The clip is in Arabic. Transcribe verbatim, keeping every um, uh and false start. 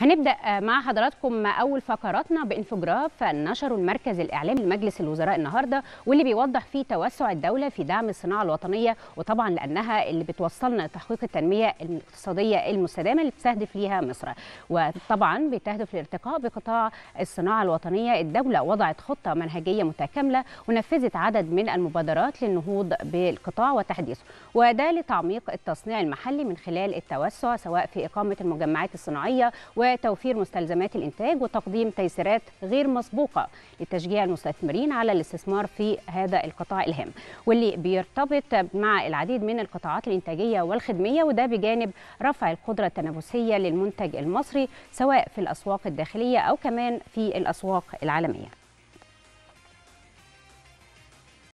هنبدأ مع حضراتكم أول فقراتنا بانفجراف نشروا المركز الإعلامي لمجلس الوزراء النهارده، واللي بيوضح فيه توسع الدولة في دعم الصناعة الوطنية، وطبعا لأنها اللي بتوصلنا تحقيق التنمية الاقتصادية المستدامة اللي بتستهدف ليها مصر، وطبعا بتهدف للارتقاء بقطاع الصناعة الوطنية. الدولة وضعت خطة منهجية متكاملة ونفذت عدد من المبادرات للنهوض بالقطاع وتحديثه، وده لتعميق التصنيع المحلي من خلال التوسع سواء في إقامة المجمعات الصناعية وتوفير مستلزمات الإنتاج وتقديم تيسيرات غير مسبوقة لتشجيع المستثمرين على الاستثمار في هذا القطاع الهام، واللي بيرتبط مع العديد من القطاعات الإنتاجية والخدمية، وده بجانب رفع القدرة التنافسية للمنتج المصري سواء في الأسواق الداخلية أو كمان في الأسواق العالمية.